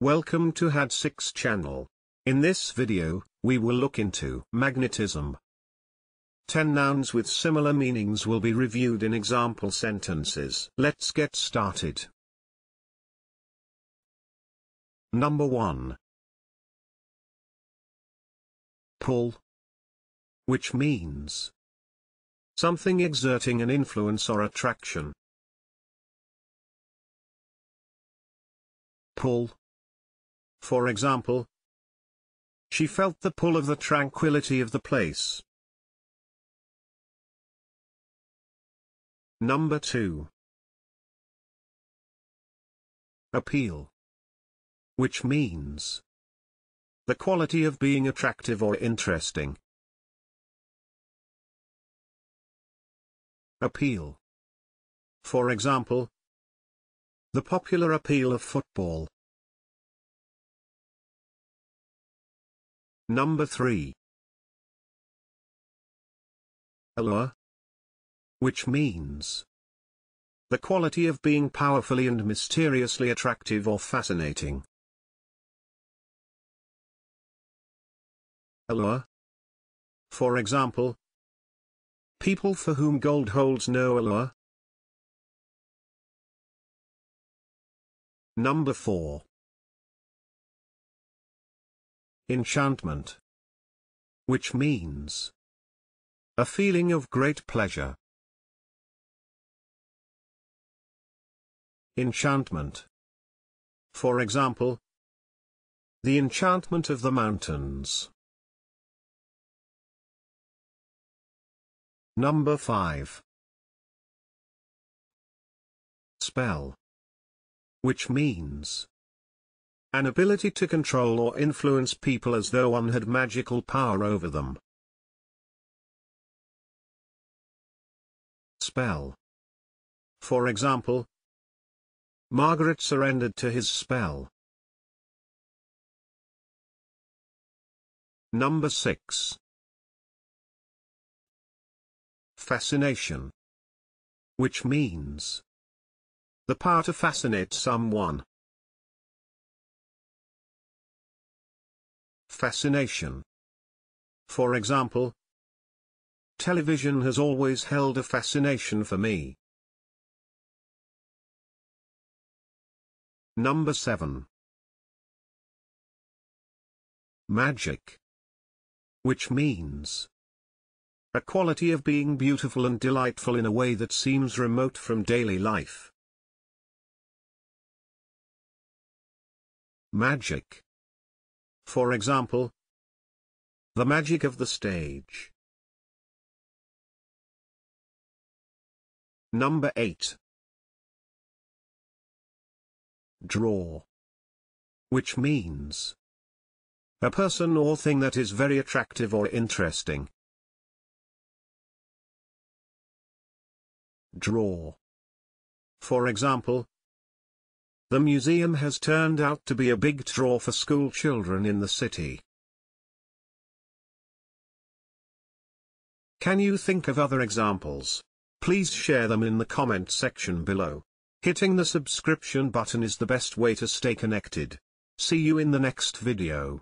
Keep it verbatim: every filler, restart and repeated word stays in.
Welcome to Had Six channel. In this video, we will look into magnetism. ten nouns with similar meanings will be reviewed in example sentences. Let's get started. Number one. Pull, which means something exerting an influence or attraction. Pull. For example, she felt the pull of the tranquility of the place. Number two. Appeal, which means the quality of being attractive or interesting. Appeal. For example, the popular appeal of football. Number three. Allure, which means the quality of being powerfully and mysteriously attractive or fascinating. Allure. For example, people for whom gold holds no allure. Number four. Enchantment, which means a feeling of great pleasure. Enchantment. For example, the enchantment of the mountains. Number five. Spell, which means an ability to control or influence people as though one had magical power over them. Spell. For example, Margaret surrendered to his spell. Number six. Fascination, which means the power to fascinate someone. Fascination. For example, television has always held a fascination for me. Number seven. Magic, which means a quality of being beautiful and delightful in a way that seems remote from daily life. Magic. For example, the magic of the stage. Number eight. Draw, which means a person or thing that is very attractive or interesting. Draw. For example, the museum has turned out to be a big draw for school children in the city. Can you think of other examples? Please share them in the comment section below. Hitting the subscription button is the best way to stay connected. See you in the next video.